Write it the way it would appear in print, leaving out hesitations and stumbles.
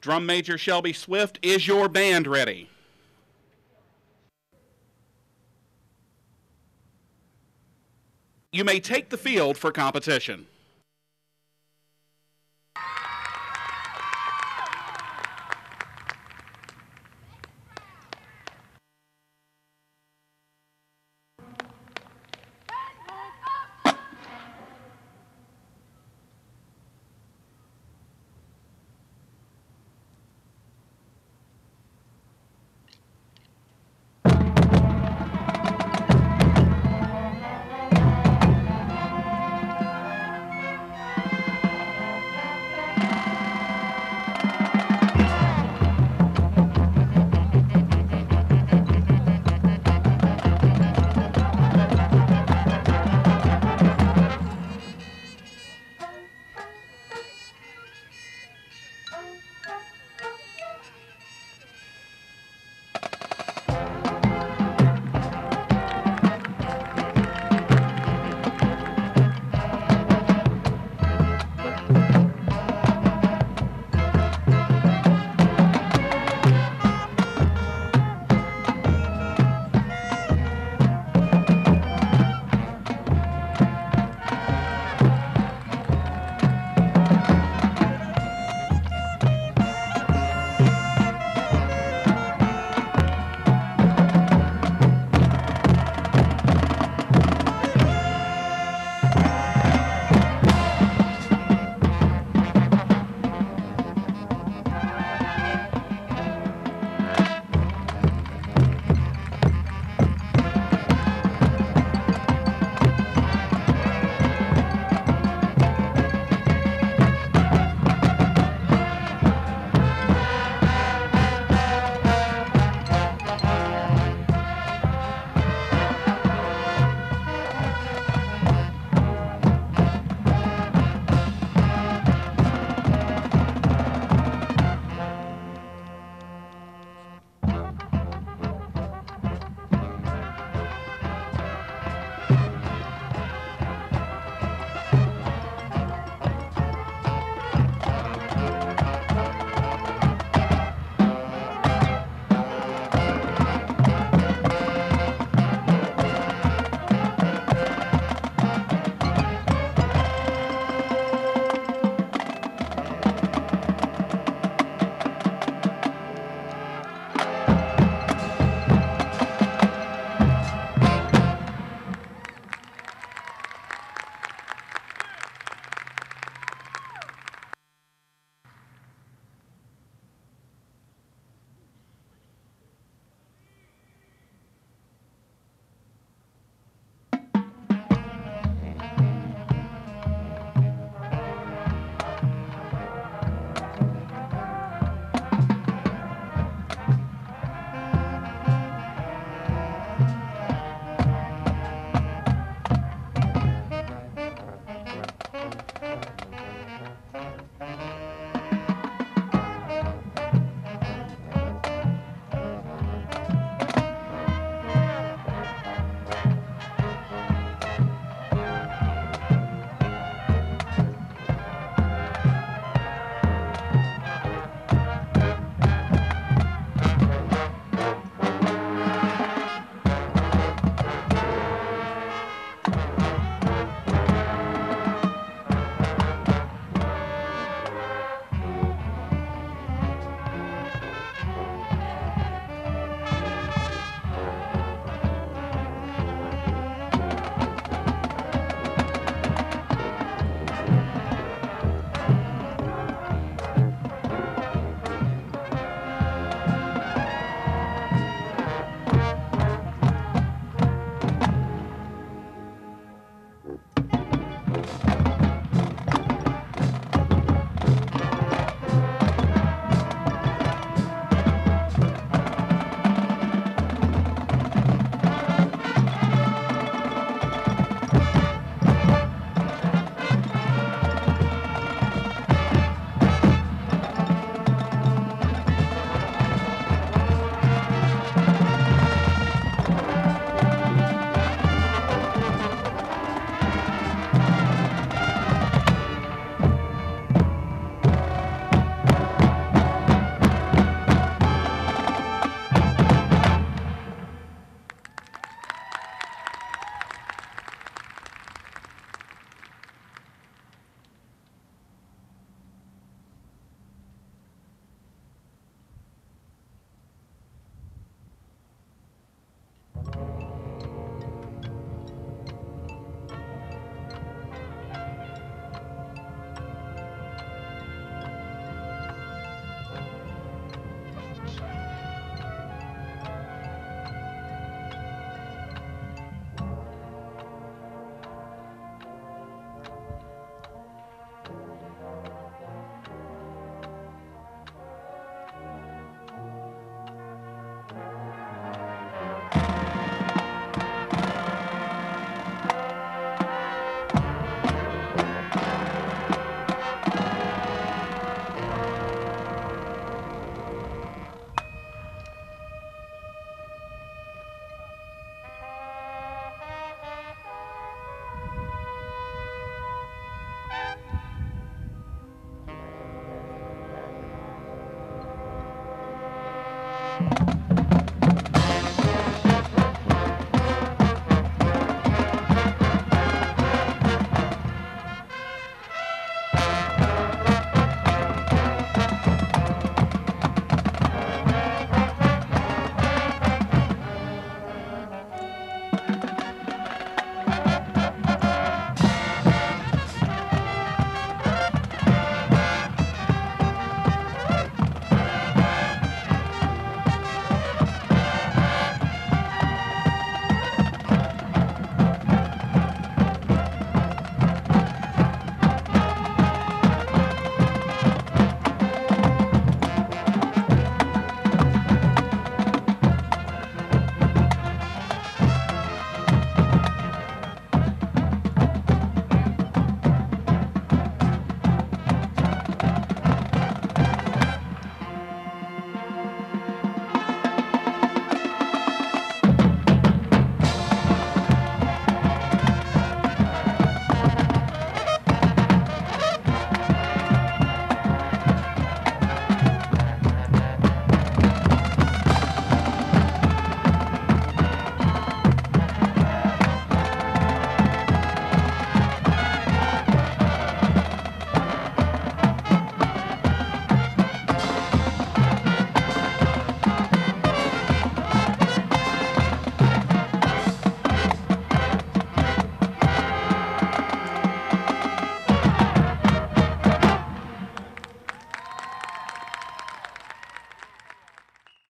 Drum Major Shelby Swift, is your band ready? You may take the field for competition.